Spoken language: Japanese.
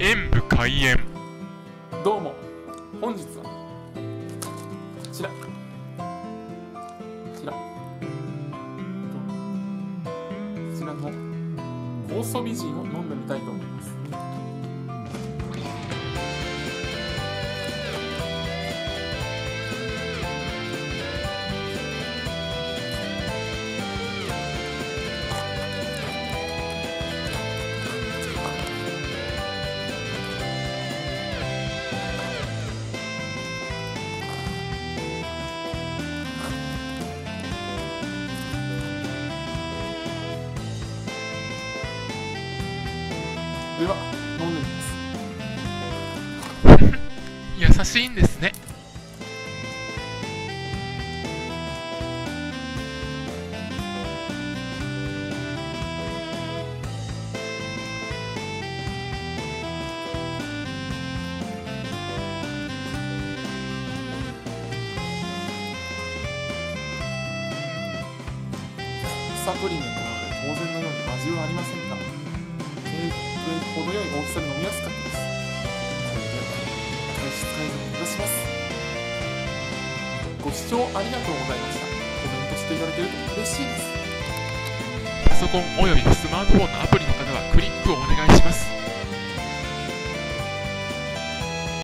演武開演。どうも、本日はこちらの酵素美人を飲んでみたいと思います。では飲んでみます。優しいんですね。サプリメントなので当然のように味はありませんか。程よい大きさで飲みやすかったです。これで体質改善を目指します。ご視聴ありがとうございました。コメントしていただけると嬉しいです。パソコンおよびスマートフォンのアプリの方はクリックをお願いします。